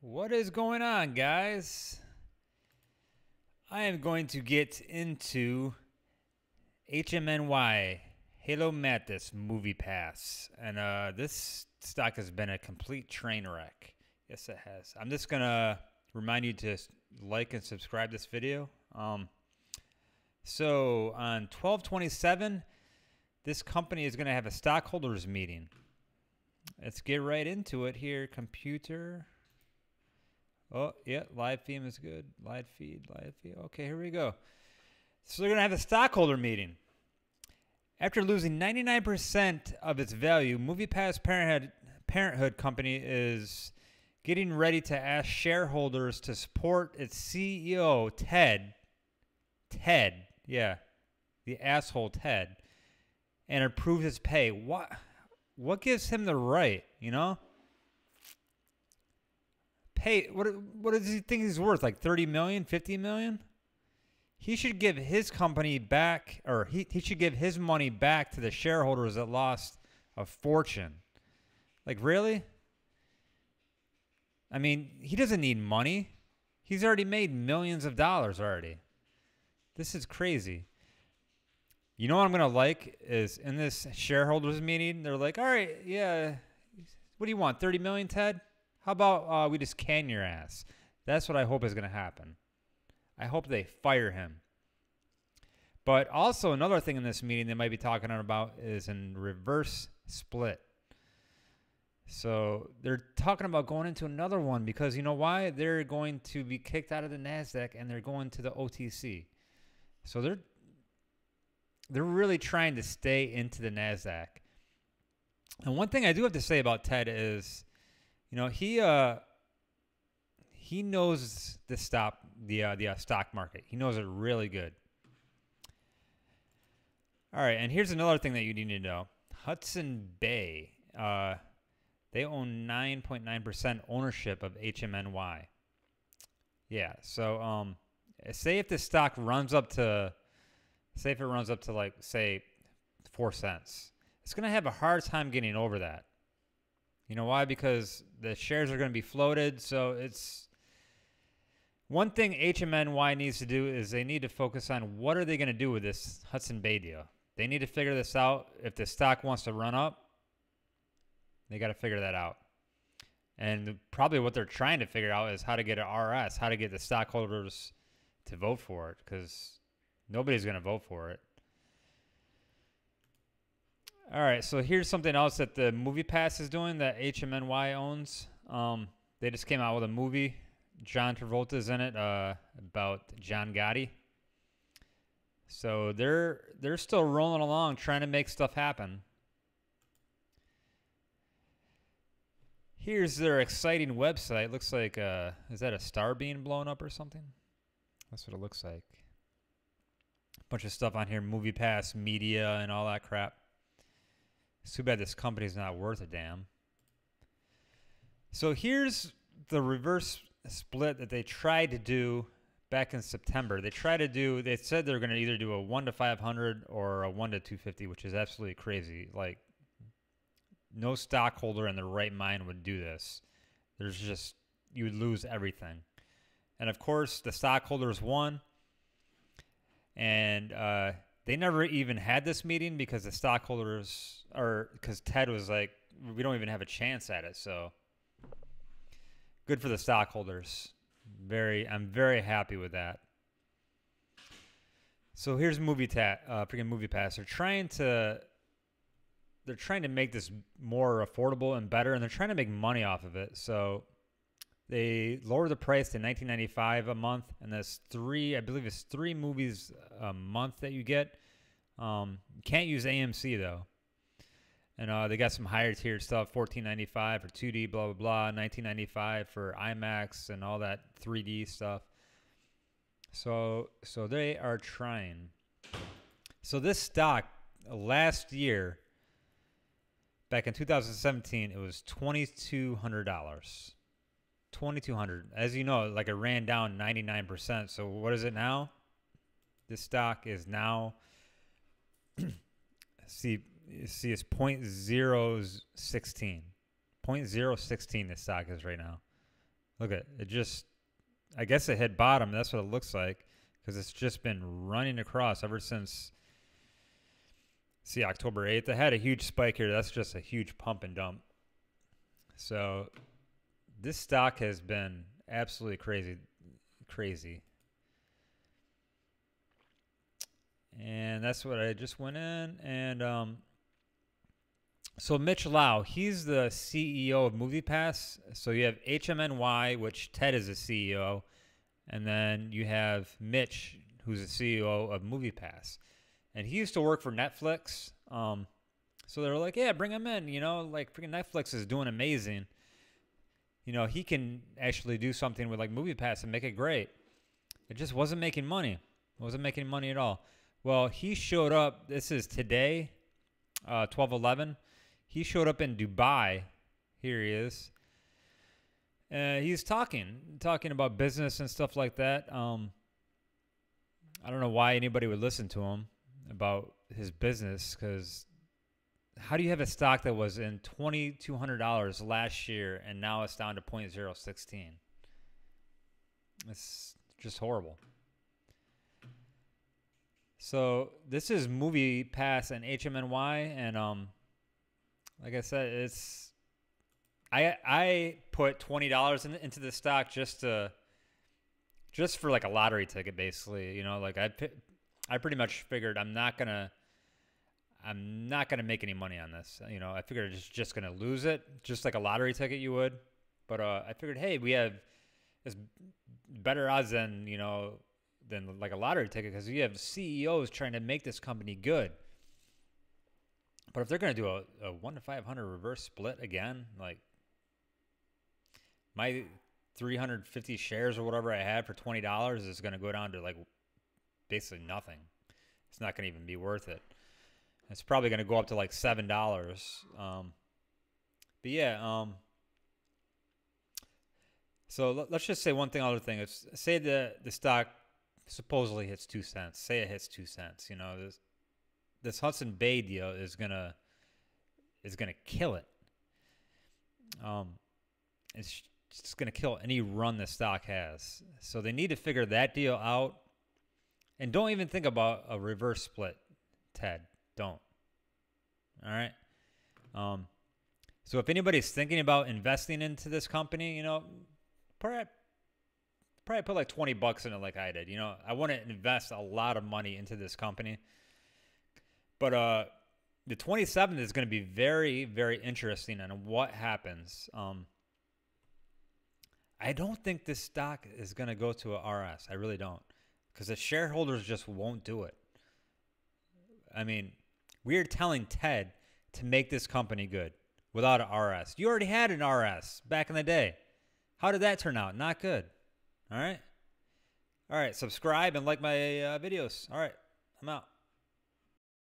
What is going on, guys? I am going to get into HMNY, Helios and Matheson, MoviePass. And this stock has been a complete train wreck. Yes, it has. I'm just going to remind you to like and subscribe this video. So on 12/27, this company is going to have a stockholders meeting. Let's get right into it here, computer. Oh, yeah, live feed is good. Live feed. Okay, here we go. So they're going to have a stockholder meeting. After losing 99% of its value, MoviePass parenthood company is getting ready to ask shareholders to support its CEO, Ted. Ted, yeah, the asshole Ted, and approve his pay. What gives him the right, you know? Hey, what does he think he's worth? Like $30 million, $50 million? He should give his company back, or he should give his money back to the shareholders that lost a fortune. Like, really? I mean, he doesn't need money. He's already made millions of dollars already. This is crazy. You know what I'm going to like is in this shareholders meeting, they're like, all right, yeah, what do you want, $30 million, Ted? How about we just can your ass? That's what I hope is going to happen. I hope they fire him. But also another thing in this meeting they might be talking about is in reverse split. So they're talking about going into another one because you know why? They're going to be kicked out of the NASDAQ and they're going to the OTC. So they're really trying to stay into the NASDAQ. And one thing I do have to say about Ted is, you know, he knows to stop the stock market. He knows it really good. All right, and here's another thing that you need to know. Hudson Bay, they own 9.9% ownership of HMNY. Yeah, so say if the stock runs up to, say if it runs up to like, say, 4 cents, it's going to have a hard time getting over that. You know why? Because the shares are going to be floated. So it's one thing HMNY needs to do is they need to focus on what are they going to do with this Hudson Bay deal. They need to figure this out. If the stock wants to run up, they got to figure that out. And probably what they're trying to figure out is how to get an RS, how to get the stockholders to vote for it, because nobody's going to vote for it. All right, so here's something else that the MoviePass is doing that HMNY owns. They just came out with a movie. John Travolta's in it about John Gotti. So they're still rolling along trying to make stuff happen. Here's their exciting website. Looks like, is that a star being blown up or something? That's what it looks like. A bunch of stuff on here, MoviePass, media, and all that crap. It's too bad this company's not worth a damn. So here's the reverse split that they tried to do back in September. They tried to do, they said they're going to either do a 1-to-500 or a 1-to-250, which is absolutely crazy. Like, no stockholder in their right mind would do this. There's just, you would lose everything. And of course, the stockholders won. And, they never even had this meeting because the stockholders are, because Ted was like, we don't even have a chance at it. So good for the stockholders. I'm very happy with that. So here's MoviePass. They're trying to make this more affordable and better, and they're trying to make money off of it. So they lower the price to $19.95 a month, and that's I believe it's three movies a month that you get. You can't use AMC though, and they got some higher tier stuff: $14.95 for 2D, blah blah blah, $19.95 for IMAX and all that 3D stuff. So they are trying. So this stock last year, back in 2017, it was $2,200. 2200, as you know, like it ran down 99%. So what is it now? This stock is now see it's 0.016. 0.016 this stock is right now. Look at it. It just, I guess it hit bottom. That's what it looks like, because it's just been running across ever since, see, October 8th. It had a huge spike here. That's just a huge pump and dump. So this stock has been absolutely crazy. And that's what I just went in. And so Mitch Lau, he's the CEO of MoviePass. So you have HMNY, which Ted is the CEO. And then you have Mitch, who's the CEO of MoviePass. And he used to work for Netflix. So they were like, yeah, bring him in. You know, like, freaking Netflix is doing amazing. You know, he can actually do something with, like, MoviePass and make it great. It just wasn't making money. It wasn't making money at all. Well, he showed up. This is today, 12/11. He showed up in Dubai. Here he is. He's talking about business and stuff like that. I don't know why anybody would listen to him about his business, because how do you have a stock that was in $2,200 last year and now it's down to 0.016? It's just horrible. So this is MoviePass and HMNY, and like I said, it's I put $20 into the stock just for like a lottery ticket, basically. You know, like I pretty much figured I'm not gonna make any money on this. You know, I figured it's just gonna lose it, just like a lottery ticket you would. But I figured, hey, we have this better odds than, you know, than like a lottery ticket, because you have CEOs trying to make this company good. But if they're going to do a 1-to-500 reverse split again, like my 350 shares or whatever I had for $20 is going to go down to like basically nothing. It's not going to even be worth it. It's probably going to go up to like $7. But yeah, so let's just say one thing, other thing. It's, say the stock supposedly hits 2 cents. Say it hits 2 cents. You know, this Hudson Bay deal is gonna kill it. It's just gonna kill any run the stock has. So they need to figure that deal out. And don't even think about a reverse split, Ted. Don't. All right. So if anybody's thinking about investing into this company, you know, probably put like 20 bucks in it like I did. You know, I want to invest a lot of money into this company. But the 27th is going to be very, very interesting on what happens. I don't think this stock is going to go to a RS. I really don't, because the shareholders just won't do it. I mean, we're telling Ted to make this company good without an RS. You already had an RS back in the day. How did that turn out? Not good. All right. Subscribe and like my videos. All right. I'm out.